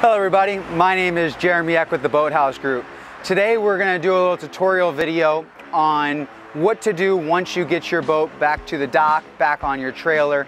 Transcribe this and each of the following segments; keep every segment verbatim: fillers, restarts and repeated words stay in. Hello everybody, my name is Jeremy Eck with the Boathouse Group. Today we're going to do a little tutorial video on what to do once you get your boat back to the dock, back on your trailer.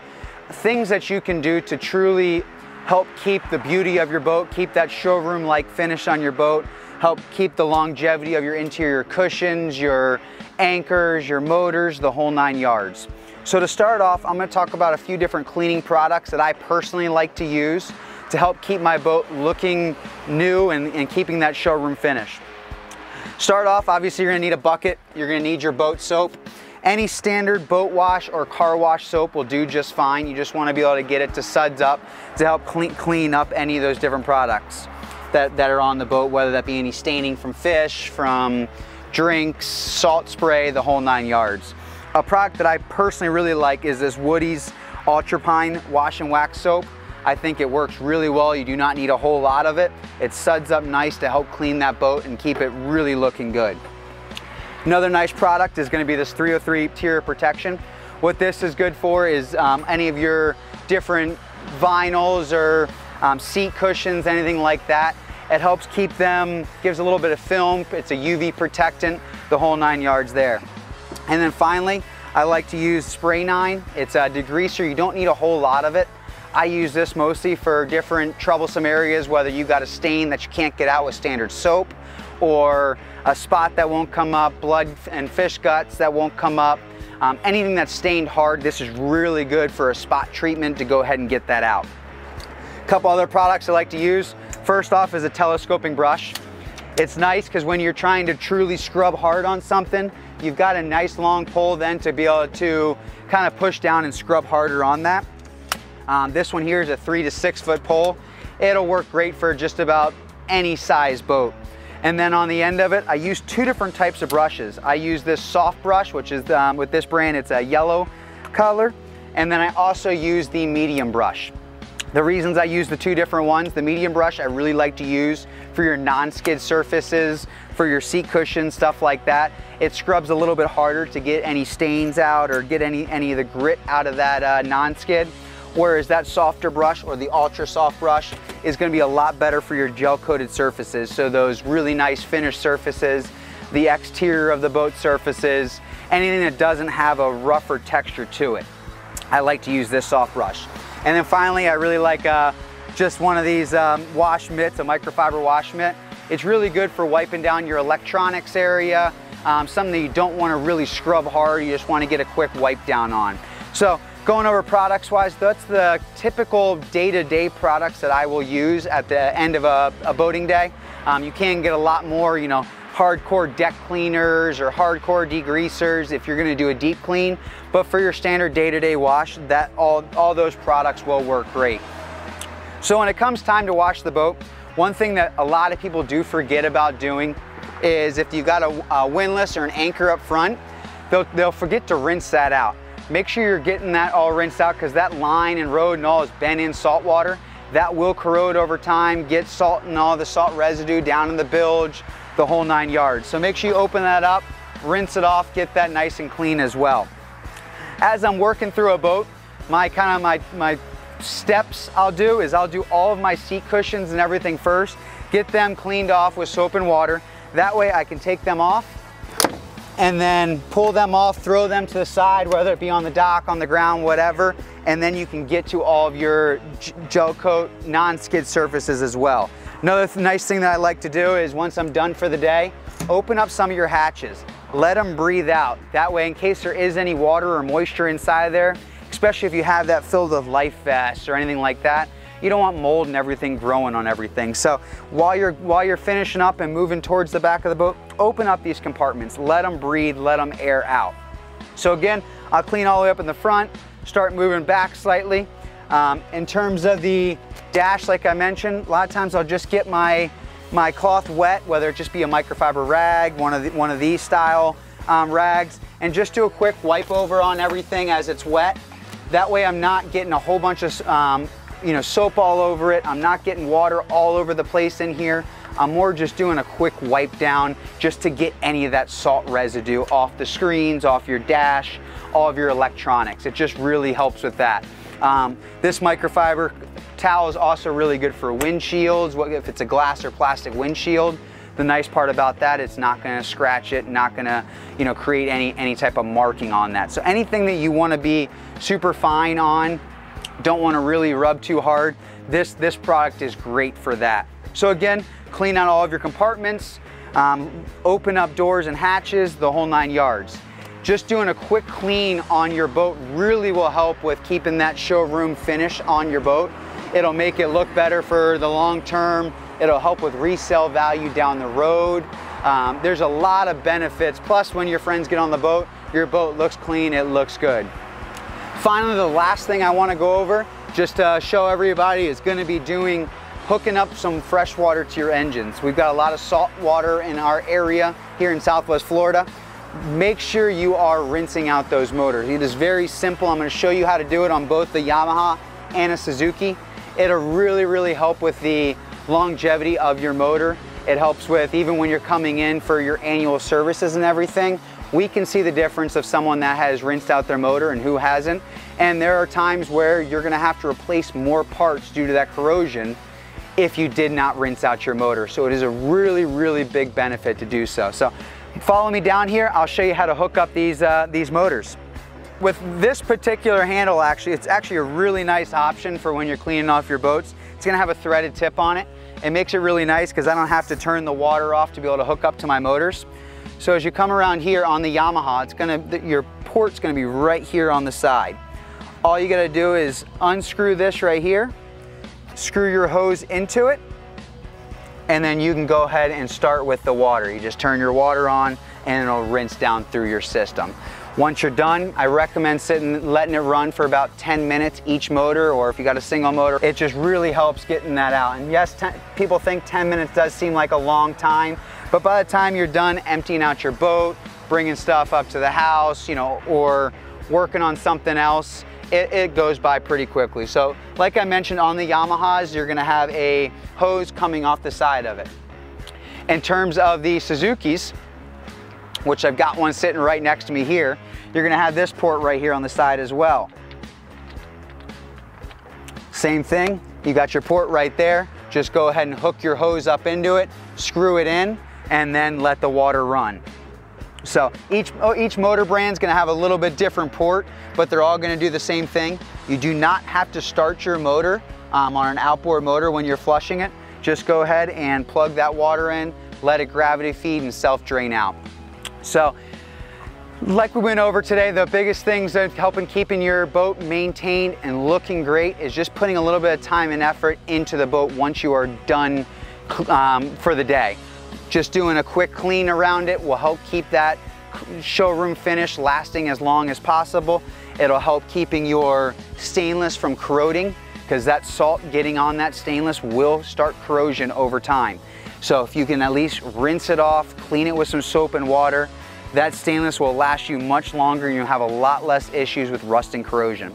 Things that you can do to truly help keep the beauty of your boat, keep that showroom-like finish on your boat, help keep the longevity of your interior cushions, your anchors, your motors, the whole nine yards. So to start off, I'm going to talk about a few different cleaning products that I personally like to use to help keep my boat looking new and, and keeping that showroom finish. Start off, obviously you're gonna need a bucket, you're gonna need your boat soap. Any standard boat wash or car wash soap will do just fine. You just wanna be able to get it to suds up to help clean, clean up any of those different products that, that are on the boat, whether that be any staining from fish, from drinks, salt spray, the whole nine yards. A product that I personally really like is this Woody's Ultra Pine Wash and Wax Soap. I think it works really well. You do not need a whole lot of it. It suds up nice to help clean that boat and keep it really looking good. Another nice product is going to be this three oh three Tire Protection. What this is good for is um, any of your different vinyls or um, seat cushions, anything like that. It helps keep them, gives a little bit of film. It's a U V protectant, the whole nine yards there. And then finally, I like to use Spray Nine. It's a degreaser. You don't need a whole lot of it. I use this mostly for different troublesome areas, whether you got a stain that you can't get out with standard soap, or a spot that won't come up, blood and fish guts that won't come up. Um, anything that's stained hard, this is really good for a spot treatment to go ahead and get that out. A couple other products I like to use. First off is a telescoping brush. It's nice because when you're trying to truly scrub hard on something, you've got a nice long pole then to be able to kind of push down and scrub harder on that. Um, this one here is a three to six foot pole. It'll work great for just about any size boat. And then on the end of it, I use two different types of brushes. I use this soft brush, which is um, with this brand, it's a yellow color. And then I also use the medium brush. The reasons I use the two different ones, the medium brush I really like to use for your non-skid surfaces, for your seat cushions, stuff like that. It scrubs a little bit harder to get any stains out or get any, any of the grit out of that uh, non-skid. Whereas that softer brush or the ultra soft brush is going to be a lot better for your gel coated surfaces. So those really nice finished surfaces, the exterior of the boat surfaces, anything that doesn't have a rougher texture to it. I like to use this soft brush. And then finally, I really like uh, just one of these um, wash mitts, a microfiber wash mitt. It's really good for wiping down your electronics area, um, something that you don't want to really scrub hard, you just want to get a quick wipe down on. So, going over products wise, that's the typical day-to-day products that I will use at the end of a, a boating day. Um, you can get a lot more, you know, hardcore deck cleaners or hardcore degreasers if you're gonna do a deep clean, but for your standard day-to-day wash, that all, all those products will work great. So when it comes time to wash the boat, one thing that a lot of people do forget about doing is if you've got a, a windlass or an anchor up front, they'll, they'll forget to rinse that out. Make sure you're getting that all rinsed out because that line and road and all has been in salt water. That will corrode over time, get salt and all the salt residue down in the bilge, the whole nine yards. So make sure you open that up, rinse it off, get that nice and clean as well. As I'm working through a boat, my kind of my, my steps I'll do is I'll do all of my seat cushions and everything first, get them cleaned off with soap and water. That way I can take them off and then pull them off, throw them to the side, whether it be on the dock, on the ground, whatever, and then you can get to all of your gel coat, non-skid surfaces as well. Another th- nice thing that I like to do is once I'm done for the day, open up some of your hatches, let them breathe out. That way, in case there is any water or moisture inside of there, especially if you have that filled with life vests or anything like that, you don't want mold and everything growing on everything. So while you're, while you're finishing up and moving towards the back of the boat, open up these compartments, let them breathe, let them air out. So again, I'll clean all the way up in the front, start moving back slightly. Um, in terms of the dash, like I mentioned, a lot of times I'll just get my, my cloth wet, whether it just be a microfiber rag, one of, the, one of these style um, rags, and just do a quick wipe over on everything as it's wet. That way I'm not getting a whole bunch of um, you know, soap all over it. I'm not getting water all over the place in here. I'm more just doing a quick wipe down just to get any of that salt residue off the screens, off your dash, all of your electronics. It just really helps with that. Um, this microfiber towel is also really good for windshields. What if it's a glass or plastic windshield? The nice part about that, it's not going to scratch it, not going to, you know, create any any type of marking on that. So anything that you want to be super fine on, don't want to really rub too hard, this this product is great for that. So again, clean out all of your compartments, um, open up doors and hatches, the whole nine yards. Just doing a quick clean on your boat really will help with keeping that showroom finish on your boat. It'll make it look better for the long term. It'll help with resale value down the road. Um, there's a lot of benefits. Plus, when your friends get on the boat, your boat looks clean, it looks good. Finally, the last thing I want to go over, just to show everybody, is going to be doing hooking up some fresh water to your engines. We've got a lot of salt water in our area here in Southwest Florida. Make sure you are rinsing out those motors. It is very simple. I'm going to show you how to do it on both the Yamaha and a Suzuki. It'll really, really help with the longevity of your motor. It helps with, even when you're coming in for your annual services and everything, we can see the difference of someone that has rinsed out their motor and who hasn't. And there are times where you're going to have to replace more parts due to that corrosion if you did not rinse out your motor. So it is a really, really big benefit to do so. So follow me down here. I'll show you how to hook up these, uh, these motors. With this particular handle, actually, it's actually a really nice option for when you're cleaning off your boats. It's gonna have a threaded tip on it. It makes it really nice because I don't have to turn the water off to be able to hook up to my motors. So as you come around here on the Yamaha, it's gonna, your port's gonna be right here on the side. All you gotta do is unscrew this right here, screw your hose into it, and then you can go ahead and start with the water. You just turn your water on and it'll rinse down through your system. Once you're done, I recommend sitting, letting it run for about ten minutes each motor, or if you got a single motor, it just really helps getting that out. And yes, ten, people think ten minutes does seem like a long time, but by the time you're done emptying out your boat, bringing stuff up to the house, you know, or working on something else, it, it goes by pretty quickly. So like I mentioned on the Yamahas, you're gonna have a hose coming off the side of it. In terms of the Suzukis, which I've got one sitting right next to me here, you're gonna have this port right here on the side as well. Same thing, you got your port right there, just go ahead and hook your hose up into it, screw it in, and then let the water run. So each, each motor brand's gonna have a little bit different port, but they're all gonna do the same thing. You do not have to start your motor um, on an outboard motor when you're flushing it. Just go ahead and plug that water in, let it gravity feed and self-drain out. So, like we went over today, the biggest things that helping keeping your boat maintained and looking great is just putting a little bit of time and effort into the boat once you are done um, for the day. Just doing a quick clean around it will help keep that showroom finish lasting as long as possible. It'll help keeping your stainless from corroding, because that salt getting on that stainless will start corrosion over time. So if you can at least rinse it off, clean it with some soap and water, that stainless will last you much longer and you'll have a lot less issues with rust and corrosion.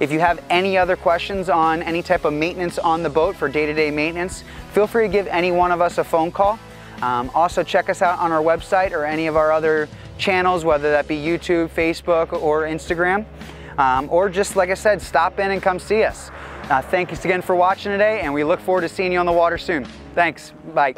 If you have any other questions on any type of maintenance on the boat for day-to-day maintenance, feel free to give any one of us a phone call. Um, also check us out on our website or any of our other channels, whether that be YouTube, Facebook, or Instagram. Um, or just, like I said, stop in and come see us. Uh, thank you again for watching today, and we look forward to seeing you on the water soon. Thanks, bye.